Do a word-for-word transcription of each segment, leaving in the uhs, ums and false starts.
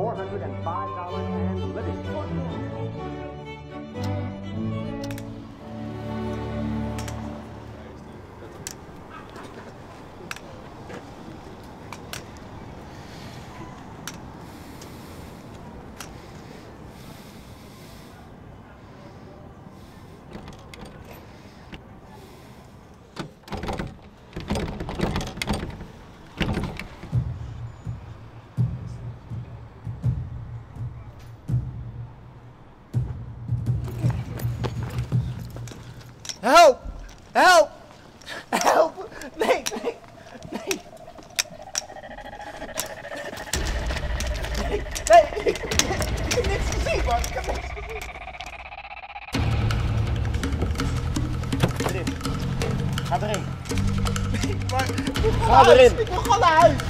four hundred five dollars and help! Help! Help! Nee, nee, nee. Nee, nee, ik, ik, ik heb niks gezien, man. Ik heb niks gezien. Erin. Ga erin. Nee, maar ik wil gewoon naar huis. Ik wil gewoon naar huis.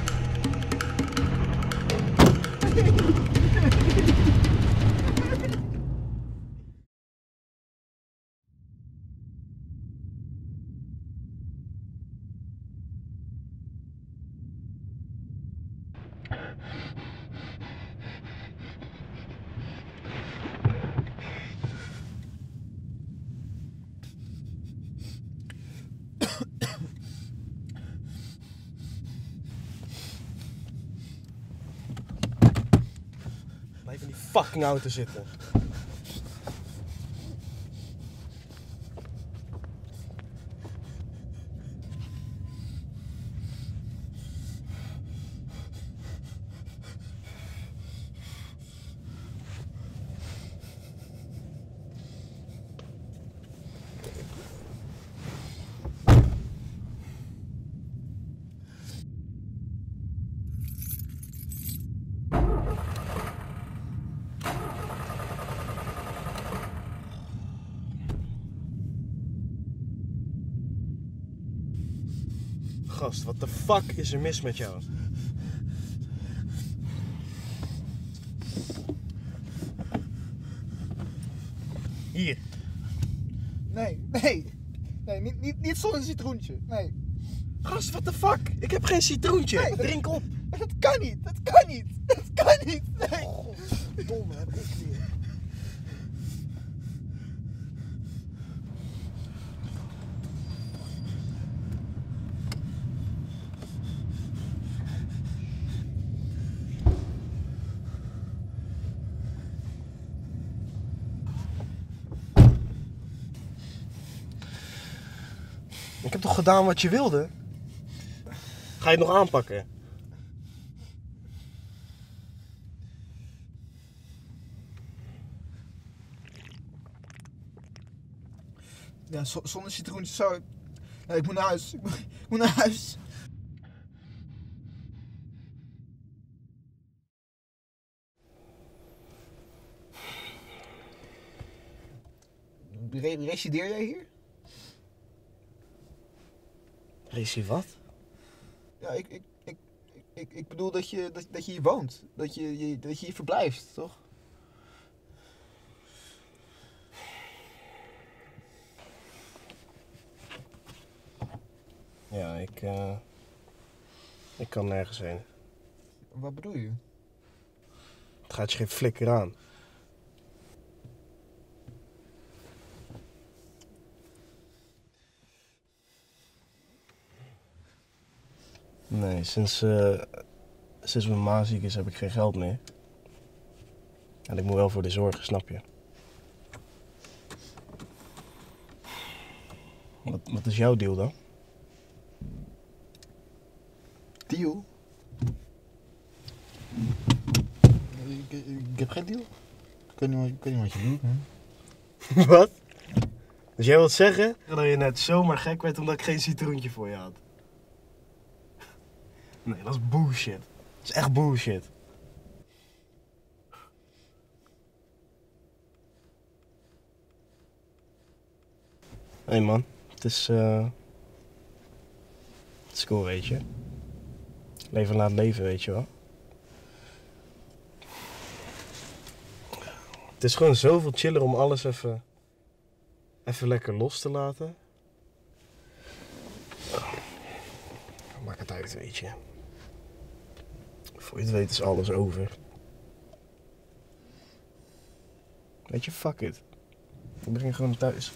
Blijf in die fucking auto zitten. Gast, wat de fuck is er mis met jou? Hier. Nee, nee. Nee, niet, niet, niet zo'n citroentje. Nee. Gast, wat de fuck? Ik heb geen citroentje. Nee, drink op. Dat kan niet, dat kan niet. Dat kan niet. Nee. Goddomme, heb ik weer. Ik heb toch gedaan wat je wilde? Ga je het nog aanpakken? Ja, zonder citroentjes zou ik... Nee, ik moet naar huis. Ik moet, ik moet naar huis. Re- resideer jij hier? Resi wat? Ja, ik, ik, ik, ik, ik bedoel dat je, dat, dat je hier woont. Dat je, je, dat je hier verblijft, toch? Ja, ik... Uh, ik kan nergens heen. Wat bedoel je? Het gaat je geen flikker aan. Nee, sinds, uh, sinds mijn ma ziek is heb ik geen geld meer. En ik moet wel voor de zorgen, snap je? Wat, wat is jouw deal dan? Deal? Ik, ik heb geen deal. Ik weet niet, ik weet niet wat je doet, hè? Wat? Dus jij wilt zeggen dat je net zomaar gek werd omdat ik geen citroentje voor je had? Nee, dat is bullshit. Dat is echt bullshit. Hé hey man, het is uh... het is cool, weet je. Leven laat leven, weet je wel. Het is gewoon zoveel chiller om alles even... even lekker los te laten. Maak het uit, weet je. Voor je het weet is alles over. Weet je, fuck it. Ik breng gewoon thuis.